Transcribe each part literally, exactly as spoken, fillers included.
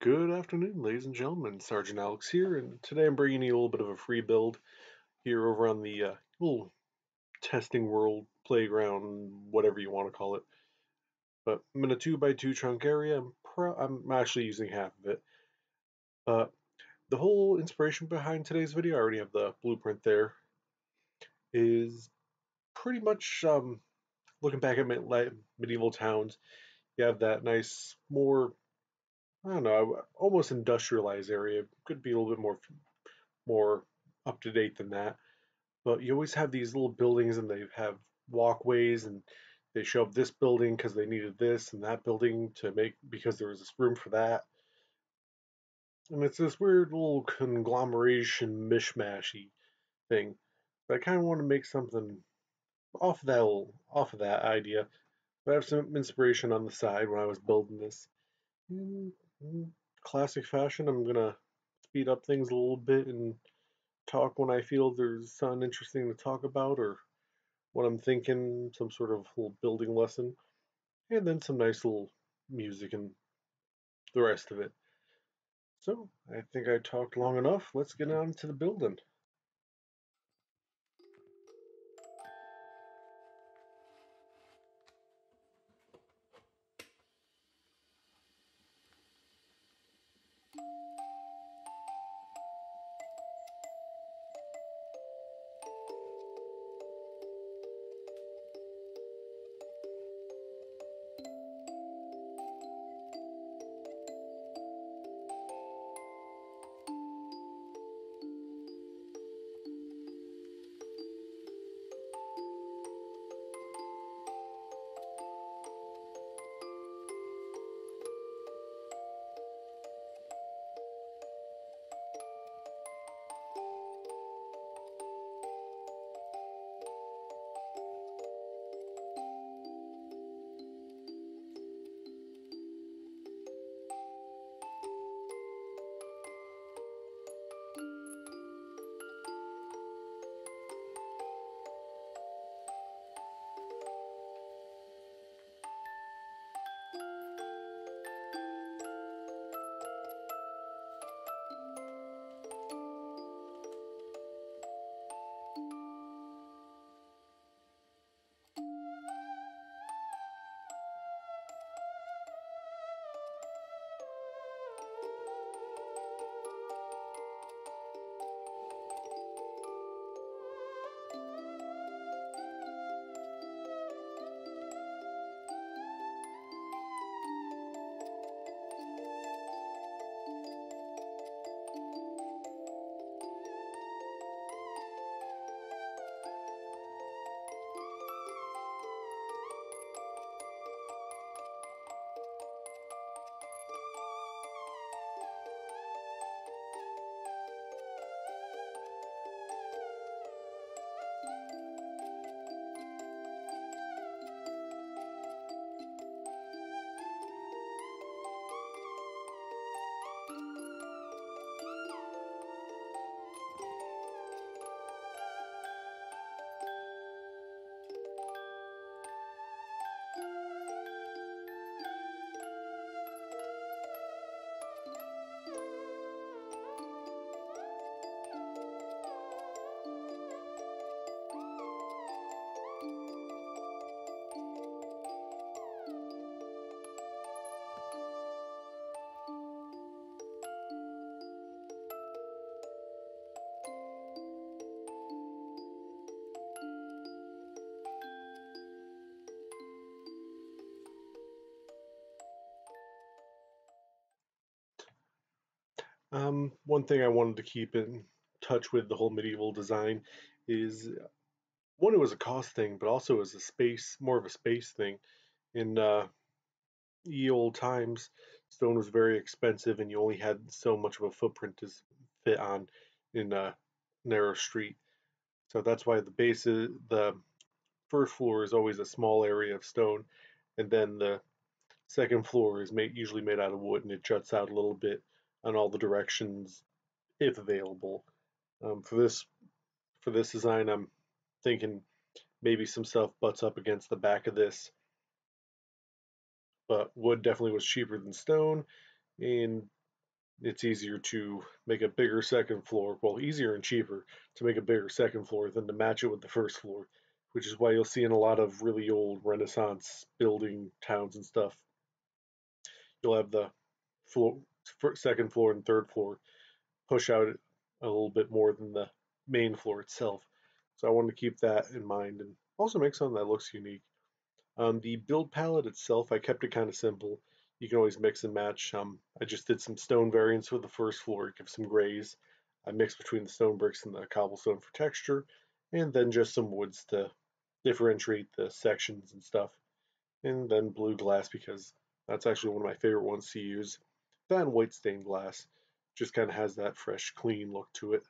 Good afternoon, ladies and gentlemen. Sergeant Alix here, and today I'm bringing you a little bit of a free build here over on the uh, little testing world, playground, whatever you want to call it. But I'm in a two by two chunk area. I'm, pro I'm actually using half of it. Uh, the whole inspiration behind today's video, I already have the blueprint there, is pretty much um, looking back at med medieval towns. You have that nice, more... I don't know, almost industrialized area. Could be a little bit more more up to date than that. But you always have these little buildings and they have walkways and they shoved this building because they needed this and that building to make because there was this room for that. And it's this weird little conglomeration mishmashy thing. But I kind of want to make something off of that little, off of that idea. But I have some inspiration on the side when I was building this. And in classic fashion, I'm gonna speed up things a little bit and talk when I feel there's something interesting to talk about or what I'm thinking, some sort of little building lesson, and then some nice little music and the rest of it. So I think I talked long enough. Let's get on to the building. Um, one thing I wanted to keep in touch with the whole medieval design is, one, it was a cost thing, but also it was a space, more of a space thing. In uh, ye old times, stone was very expensive, and you only had so much of a footprint to fit on in a narrow street. So that's why the base, is, the first floor is always a small area of stone, and then the second floor is made, usually made out of wood, and it juts out a little bit on all the directions, if available. Um, for this, for this design, I'm thinking maybe some stuff butts up against the back of this. But wood definitely was cheaper than stone, and it's easier to make a bigger second floor, well, easier and cheaper to make a bigger second floor than to match it with the first floor, which is why you'll see in a lot of really old Renaissance building towns and stuff, you'll have the floor, second floor and third floor push out a little bit more than the main floor itself. So I wanted to keep that in mind and also make something that looks unique. Um, the build palette itself, I kept it kind of simple. You can always mix and match. Um, I just did some stone variants with the first floor, give some grays. I mixed between the stone bricks and the cobblestone for texture, and then just some woods to differentiate the sections and stuff. And then blue glass, because that's actually one of my favorite ones to use. That and white stained glass just kind of has that fresh, clean look to it.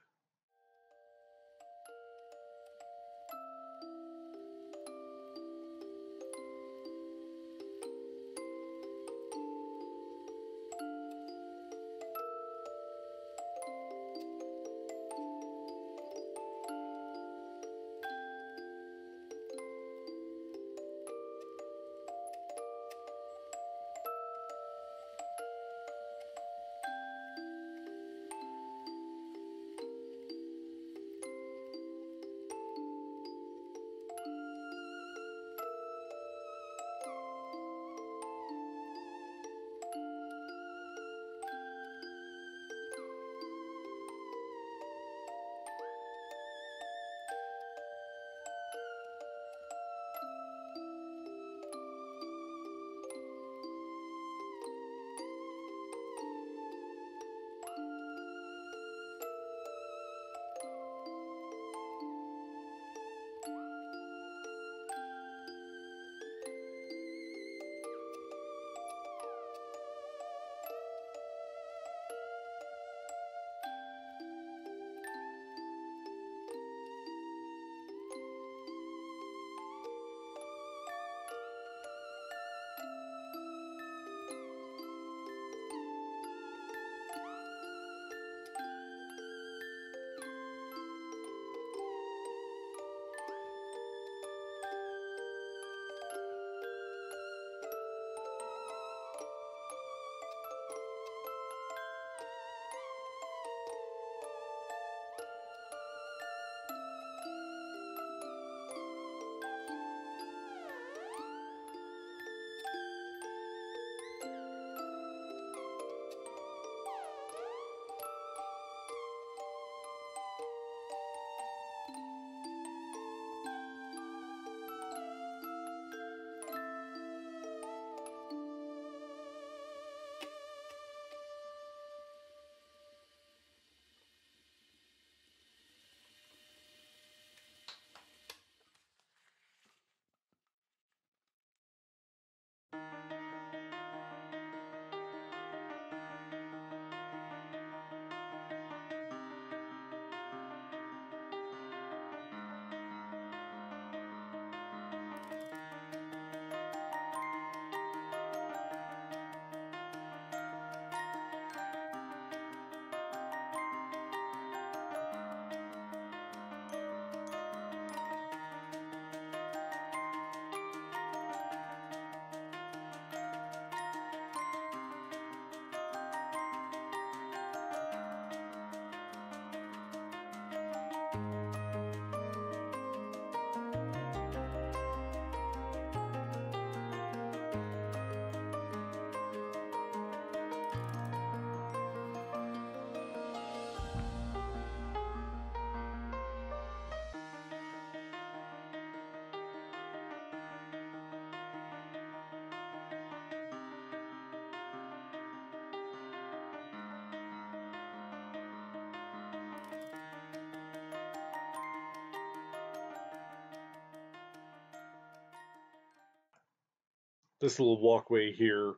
This little walkway here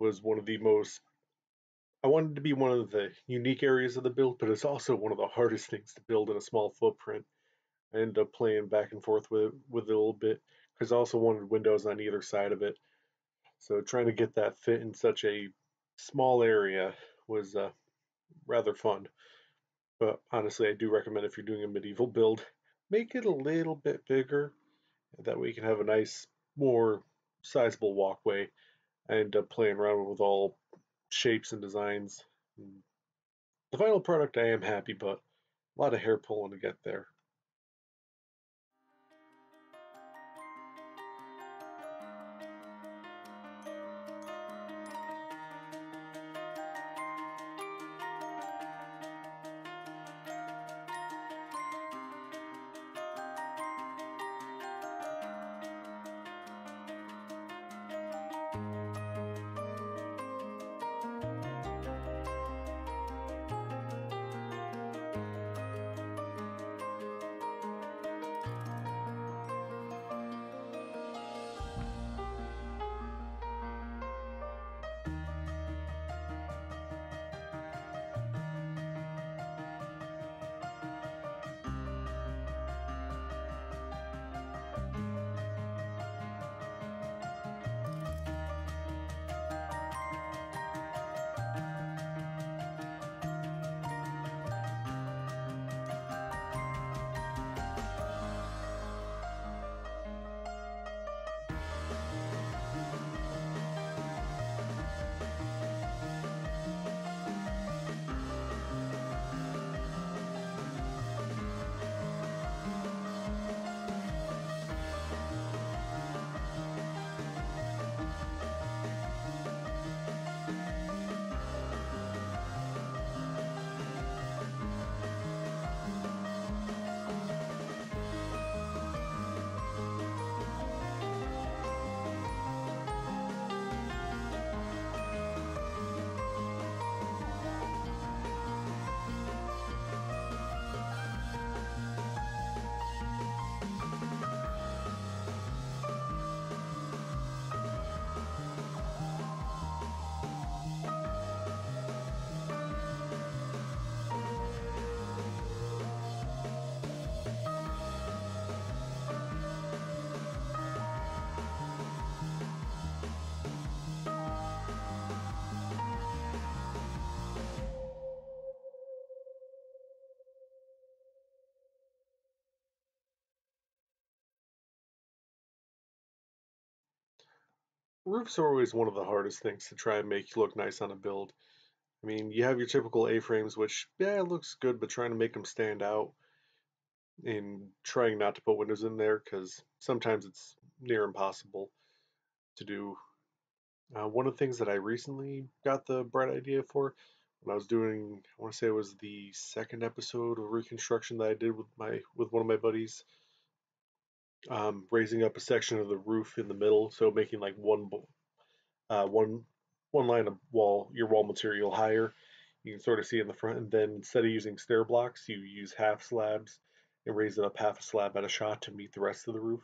was one of the most, I wanted it to be one of the unique areas of the build, but it's also one of the hardest things to build in a small footprint. I ended up playing back and forth with, with it a little bit, because I also wanted windows on either side of it. So trying to get that fit in such a small area was uh, rather fun. But honestly, I do recommend if you're doing a medieval build, make it a little bit bigger. That way you can have a nice, more sizable walkway. I end up playing around with all shapes and designs The final product, I am happy, but a lot of hair pulling to get there. Roofs are always one of the hardest things to try and make look nice on a build. I mean, you have your typical A-frames, which, yeah, it looks good, but trying to make them stand out and trying not to put windows in there, because sometimes it's near impossible to do. Uh, one of the things that I recently got the bright idea for, when I was doing, I want to say it was the second episode of Reconstruction that I did with, my, with one of my buddies, Um, raising up a section of the roof in the middle, so making like one, uh, one, one line of wall, your wall material higher. You can sort of see in the front, and then instead of using stair blocks, you use half slabs and raise it up half a slab at a shot to meet the rest of the roof.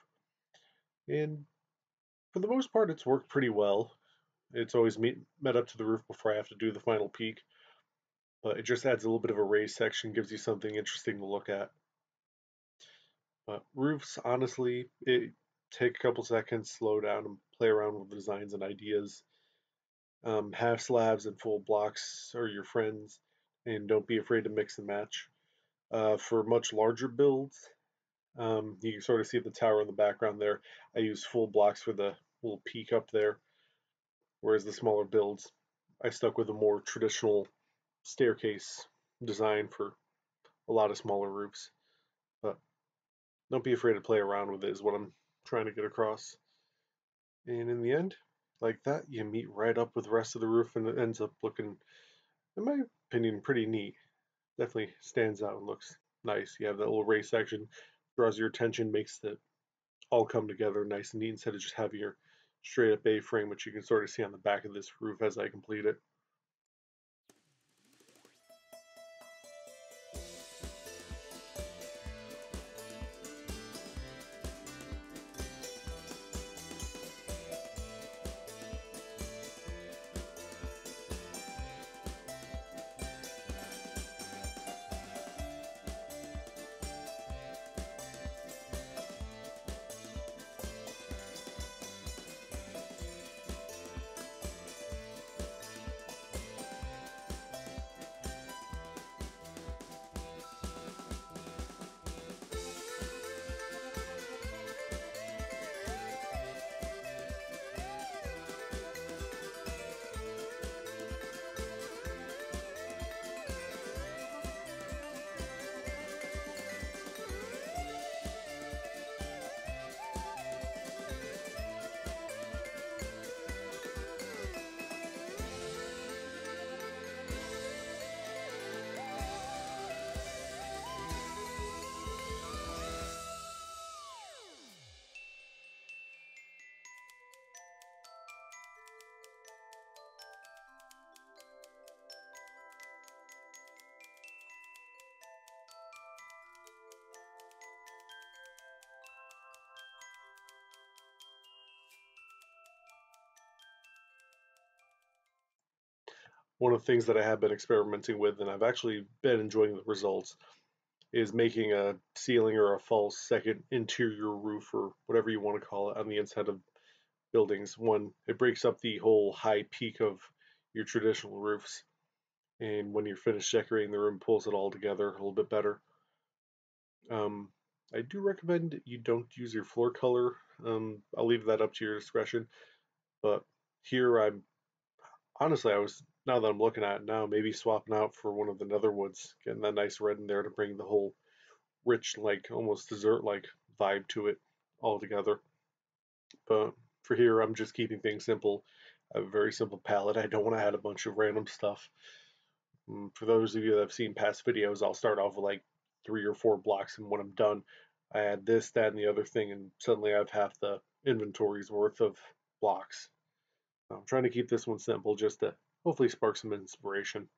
And for the most part, it's worked pretty well. It's always meet, met up to the roof before I have to do the final peak, but it just adds a little bit of a raised section, gives you something interesting to look at. Uh, roofs, honestly, it take a couple seconds, slow down, and play around with designs and ideas. Um, half slabs and full blocks are your friends, and don't be afraid to mix and match. Uh, for much larger builds, um, you can sort of see the tower in the background there. I use full blocks for the little peak up there, whereas the smaller builds, I stuck with a more traditional staircase design for a lot of smaller roofs. But don't be afraid to play around with it is what I'm trying to get across. And in the end, like that, you meet right up with the rest of the roof and it ends up looking, in my opinion, pretty neat. Definitely stands out and looks nice. You have that little raised section, draws your attention, makes it all come together nice and neat instead of just having your straight up A-frame, which you can sort of see on the back of this roof as I complete it. one of the things that I have been experimenting with, and I've actually been enjoying the results, is making a ceiling or a false second interior roof, or whatever you want to call it, on the inside of buildings. One, it breaks up the whole high peak of your traditional roofs, and when you're finished decorating the room, pulls it all together a little bit better. Um, I do recommend you don't use your floor color. Um, I'll leave that up to your discretion. But here I'm, honestly, I was, now that I'm looking at it now, maybe swapping out for one of the netherwoods, getting that nice red in there to bring the whole rich, like almost dessert-like vibe to it all together. But for here, I'm just keeping things simple. I have a very simple palette. I don't want to add a bunch of random stuff. And for those of you that have seen past videos, I'll start off with like three or four blocks, and when I'm done, I add this, that, and the other thing, and suddenly I have half the inventory's worth of blocks. So I'm trying to keep this one simple just to hopefully spark some inspiration.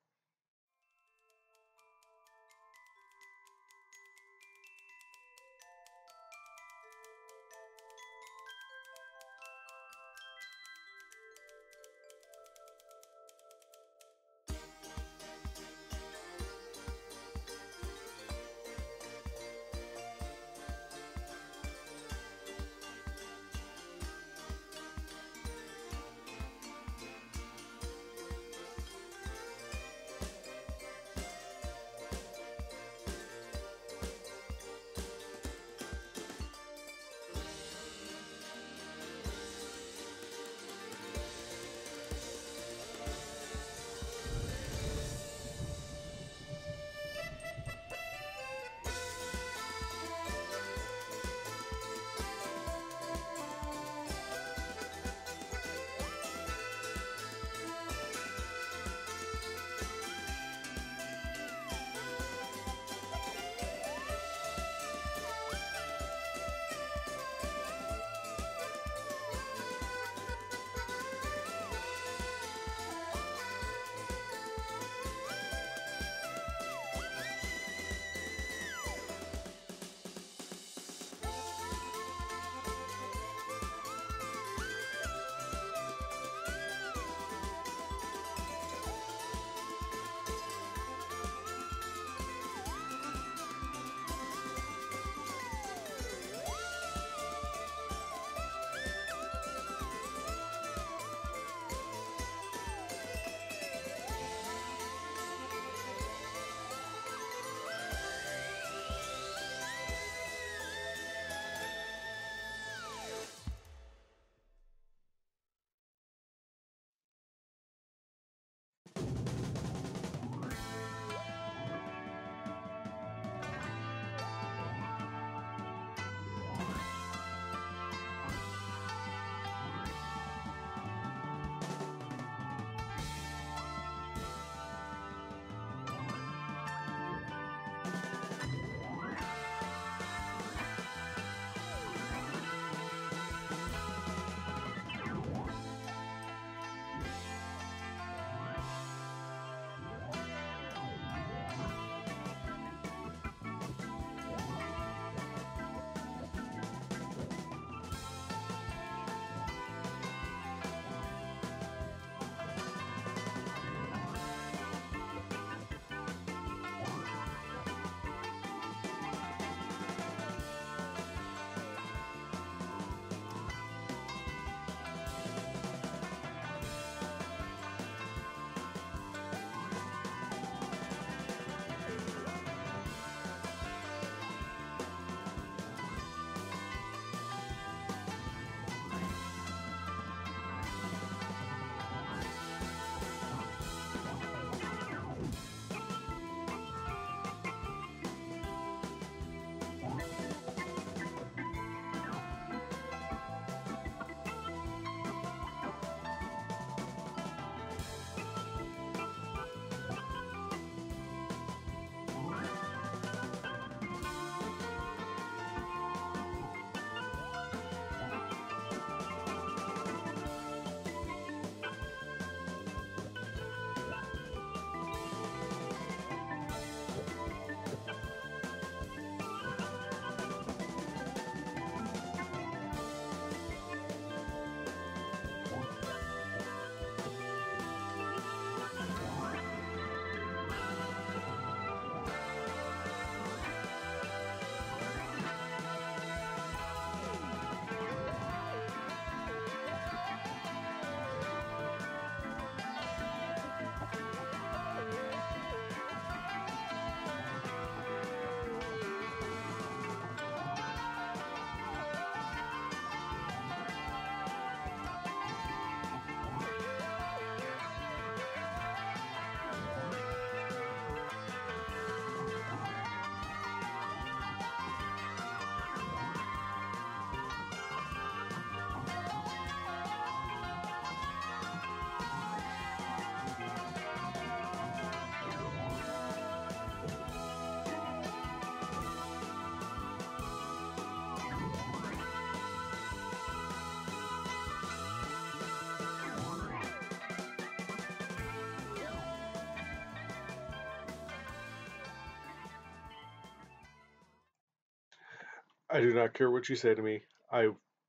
I do not care what you say to me. I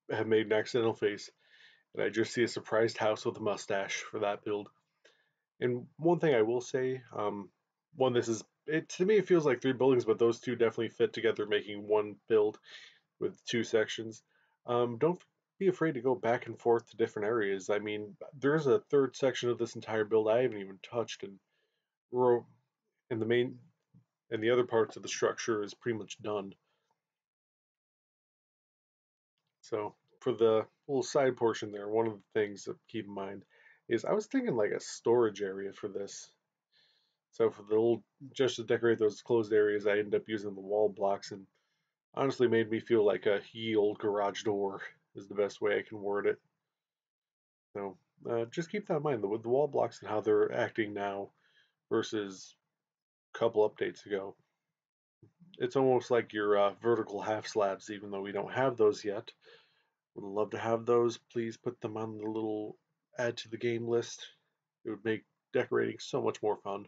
have made an accidental face, and I just see a surprised house with a mustache for that build. And one thing I will say, um, one, this is, it, to me it feels like three buildings, but those two definitely fit together, making one build with two sections. Um, don't be afraid to go back and forth to different areas. I mean, there's a third section of this entire build I haven't even touched, and we're in the main, and the other parts of the structure is pretty much done. So for the little side portion there, one of the things to keep in mind is I was thinking like a storage area for this. So for the little, just to decorate those closed areas, I ended up using the wall blocks, and honestly made me feel like a ye old garage door is the best way I can word it. So uh, just keep that in mind, the, the wall blocks and how they're acting now versus a couple updates ago. It's almost like your uh, vertical half slabs, even though we don't have those yet. Would love to have those. Please put them on the little add to the game list. It would make decorating so much more fun.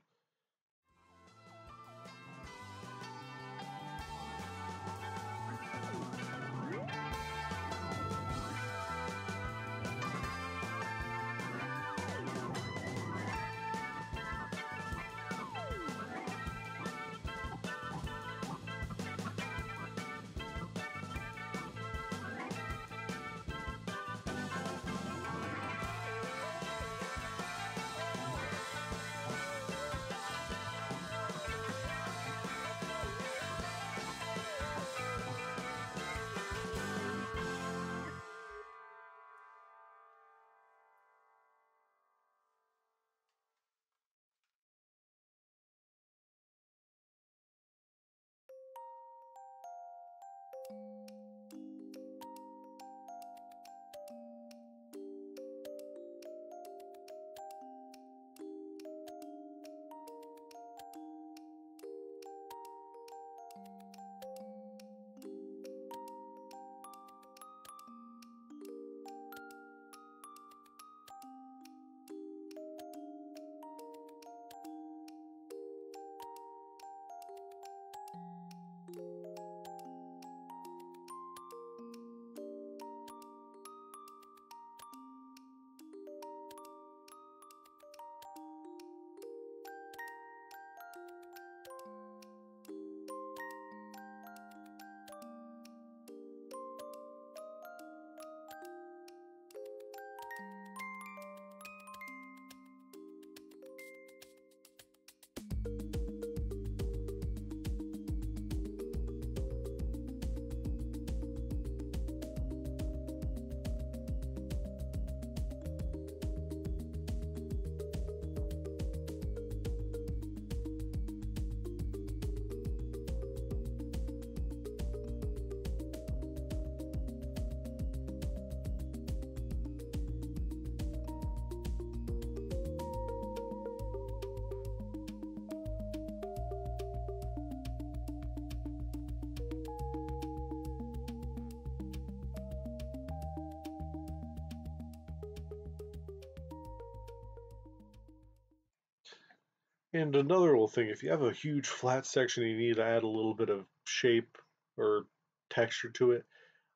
And another little thing, if you have a huge flat section and you need to add a little bit of shape or texture to it,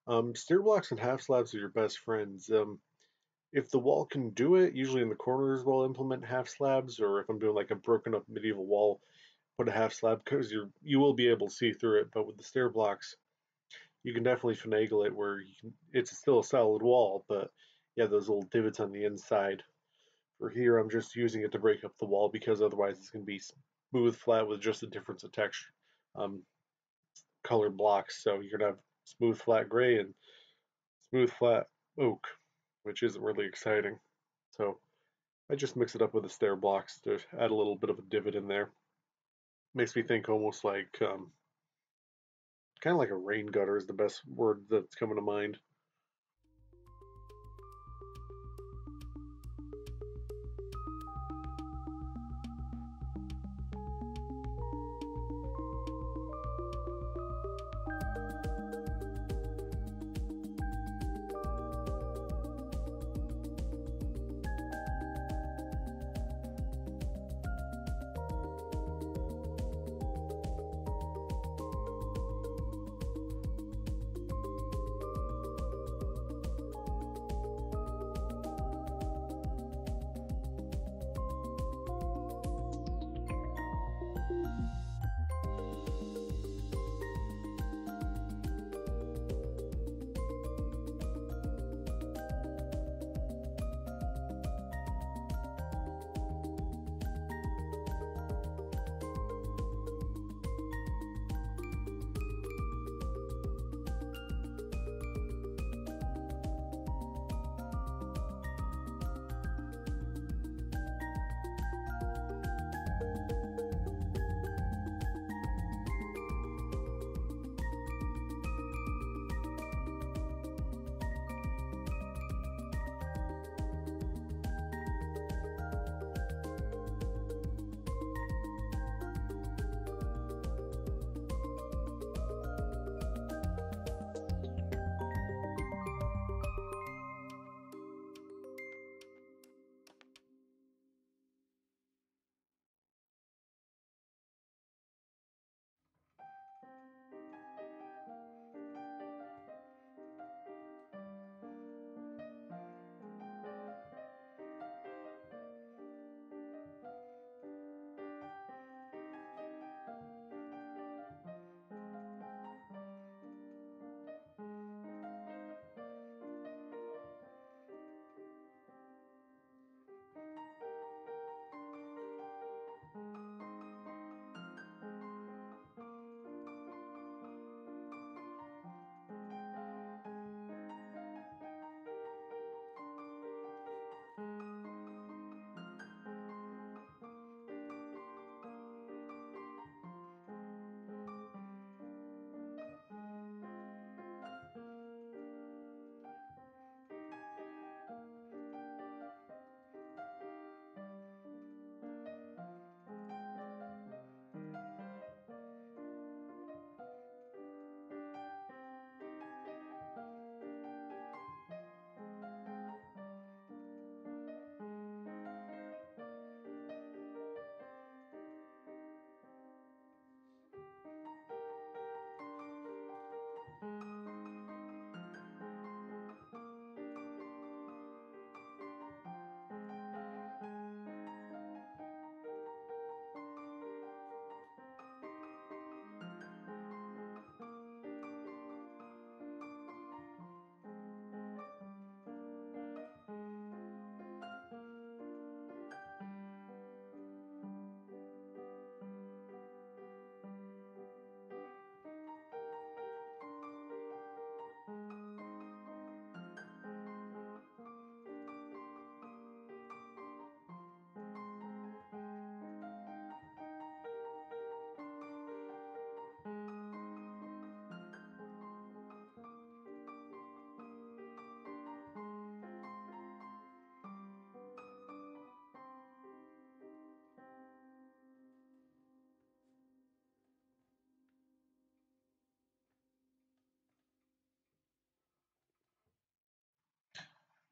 um, stair blocks and half slabs are your best friends. Um, if the wall can do it, usually in the corners we'll implement half slabs, or if I'm doing like a broken up medieval wall, put a half slab, because you you will be able to see through it. But with the stair blocks, you can definitely finagle it where you can, it's still a solid wall, but you have those little divots on the inside. For here, I'm just using it to break up the wall, because otherwise it's going to be smooth flat with just a difference of texture, um, color blocks. So you're going to have smooth flat gray and smooth flat oak, which isn't really exciting. So I just mix it up with the stair blocks to add a little bit of a divot in there. Makes me think almost like, um, kind of like a rain gutter is the best word that's coming to mind.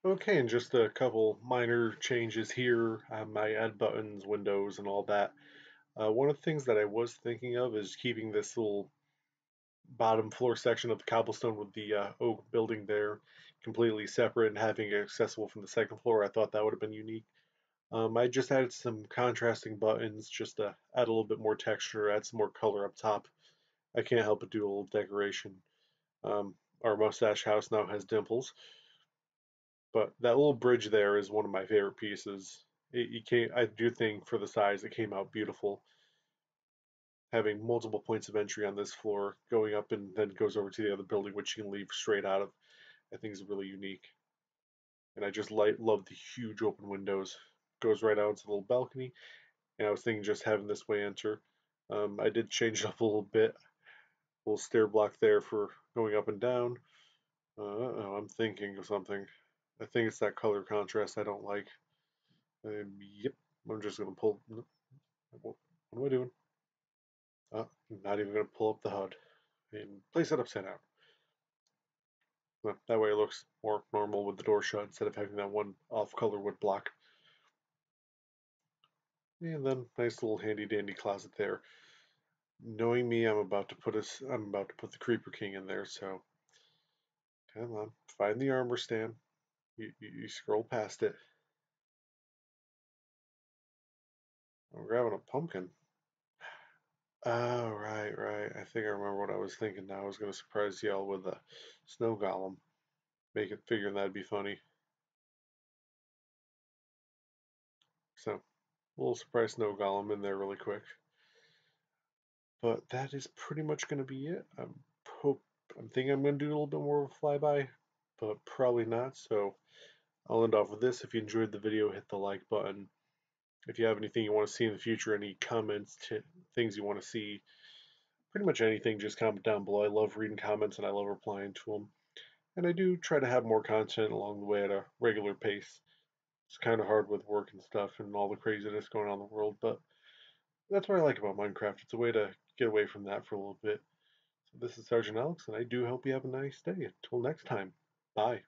Okay, and just a couple minor changes here on my add buttons, windows, and all that. Uh, one of the things that I was thinking of is keeping this little bottom floor section of the cobblestone with the uh, oak building there completely separate and having it accessible from the second floor. I thought that would have been unique. Um, I just added some contrasting buttons just to add a little bit more texture, add some more color up top. I can't help but do a little decoration. Um, our mustache house now has dimples. But that little bridge there is one of my favorite pieces. It, it came, I do think for the size it came out beautiful. Having multiple points of entry on this floor, going up and then goes over to the other building, which you can leave straight out of, I think is really unique. And I just like, love the huge open windows. Goes right out into the little balcony. And I was thinking just having this way enter. Um, I did change it up a little bit. A little stair block there for going up and down. Uh, uh-oh, I'm thinking of something. I think it's that color contrast I don't like. Um, yep, I'm just going to pull... What am I doing? Uh, I'm not even going to pull up the H U D and place it upside down. Well, that way it looks more normal with the door shut instead of having that one off-color wood block. And then nice little handy-dandy closet there. Knowing me, I'm about to put a, I'm about to put the Creeper King in there, so... Come on, find the armor stand. You, you, you scroll past it. I'm grabbing a pumpkin. Oh, right, right. I think I remember what I was thinking now. I was going to surprise y'all with a snow golem. Make it figuring that'd be funny. So, a little surprise snow golem in there really quick. But that is pretty much going to be it. I'm, hope, I'm thinking I'm going to do a little bit more of a flyby, but probably not, so I'll end off with this. If you enjoyed the video, hit the like button. If you have anything you want to see in the future, any comments, things you want to see, pretty much anything, just comment down below. I love reading comments, and I love replying to them. And I do try to have more content along the way at a regular pace. It's kind of hard with work and stuff and all the craziness going on in the world, but that's what I like about Minecraft. It's a way to get away from that for a little bit. So this is Sergeant Alex, and I do hope you have a nice day. Until next time. Bye.